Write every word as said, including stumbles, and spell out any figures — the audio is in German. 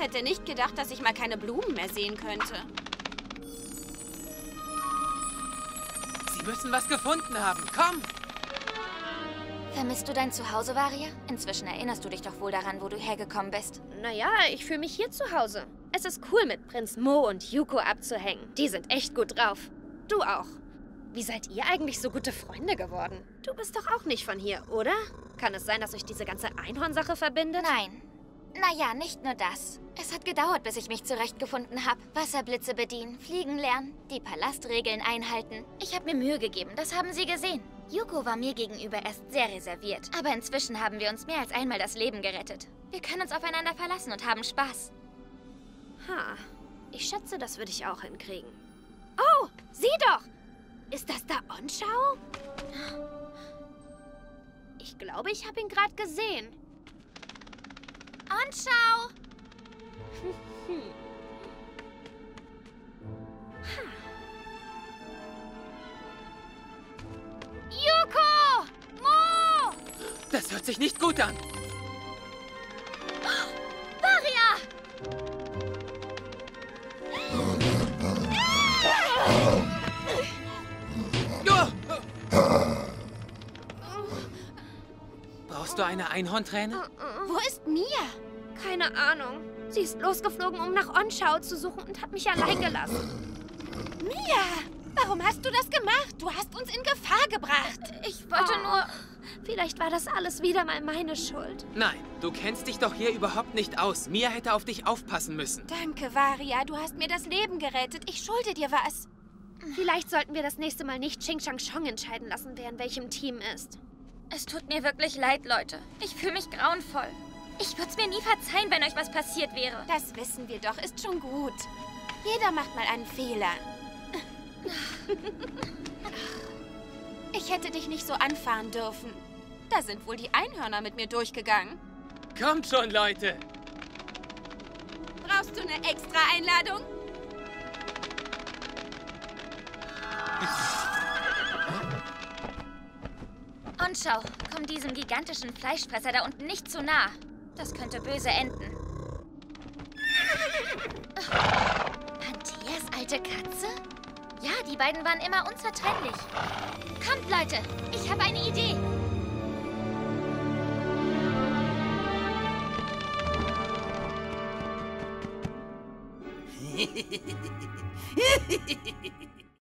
Hätte nicht gedacht, dass ich mal keine Blumen mehr sehen könnte. Sie müssen was gefunden haben. Komm! Vermisst du dein Zuhause, Varia? Inzwischen erinnerst du dich doch wohl daran, wo du hergekommen bist. Naja, ich fühle mich hier zu Hause. Es ist cool, mit Prinz Mo und Yuko abzuhängen. Die sind echt gut drauf. Du auch. Wie seid ihr eigentlich so gute Freunde geworden? Du bist doch auch nicht von hier, oder? Kann es sein, dass euch diese ganze Einhorn-Sache verbindet? Nein. Naja, nicht nur das. Es hat gedauert, bis ich mich zurechtgefunden habe. Wasserblitze bedienen, fliegen lernen, die Palastregeln einhalten. Ich habe mir Mühe gegeben, das haben sie gesehen. Yuko war mir gegenüber erst sehr reserviert. Aber inzwischen haben wir uns mehr als einmal das Leben gerettet. Wir können uns aufeinander verlassen und haben Spaß. Ha, ich schätze, das würde ich auch hinkriegen. Oh, sieh doch! Ist das da Onchao? Ich glaube, ich habe ihn gerade gesehen. Onchao! Yuko! Mo! Das hört sich nicht gut an. Eine Einhornträne? Wo ist Mia? Keine Ahnung. Sie ist losgeflogen, um nach Onchao zu suchen und hat mich allein gelassen. Mia! Warum hast du das gemacht? Du hast uns in Gefahr gebracht. Ich wollte oh. nur... Vielleicht war das alles wieder mal meine Schuld. Nein, du kennst dich doch hier überhaupt nicht aus. Mia hätte auf dich aufpassen müssen. Danke, Varia. Du hast mir das Leben gerettet. Ich schulde dir was. Vielleicht sollten wir das nächste Mal nicht Ching-Shang-Chong entscheiden lassen, wer in welchem Team ist. Es tut mir wirklich leid, Leute. Ich fühle mich grauenvoll. Ich würde es mir nie verzeihen, wenn euch was passiert wäre. Das wissen wir doch, ist schon gut. Jeder macht mal einen Fehler. Ich hätte dich nicht so anfahren dürfen. Da sind wohl die Einhörner mit mir durchgegangen. Kommt schon, Leute! Brauchst du eine extra Einladung? Onchao, komm diesem gigantischen Fleischfresser da unten nicht zu nah. Das könnte böse enden. Pantheas alte Katze? Ja, die beiden waren immer unzertrennlich. Kommt, Leute, ich habe eine Idee.